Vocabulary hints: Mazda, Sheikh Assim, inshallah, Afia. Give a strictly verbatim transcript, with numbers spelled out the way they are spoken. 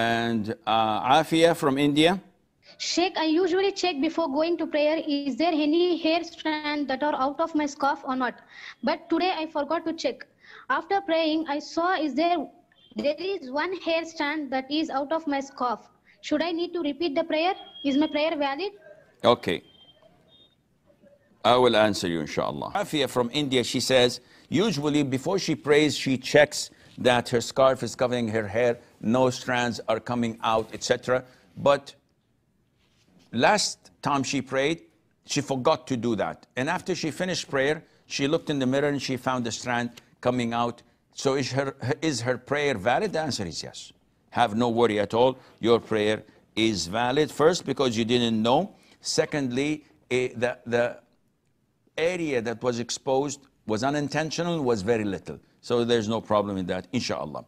And uh, Afia from India. Sheikh, I usually check before going to prayer, is there any hair strand that are out of my scarf or not? But today I forgot to check. After praying, I saw is there, there is one hair strand that is out of my scarf. Should I need to repeat the prayer? Is my prayer valid? Okay. I will answer you, inshallah. Afia from India, she says, usually before she prays, she checks that her scarf is covering her hair, no strands are coming out, et cetera. But last time she prayed, she forgot to do that. And after she finished prayer, she looked in the mirror and she found the strand coming out. So is her, is her prayer valid? The answer is yes. Have no worry at all. Your prayer is valid. First, because you didn't know. Secondly, the, the area that was exposed was unintentional, was very little. So there's no problem in that, inshallah.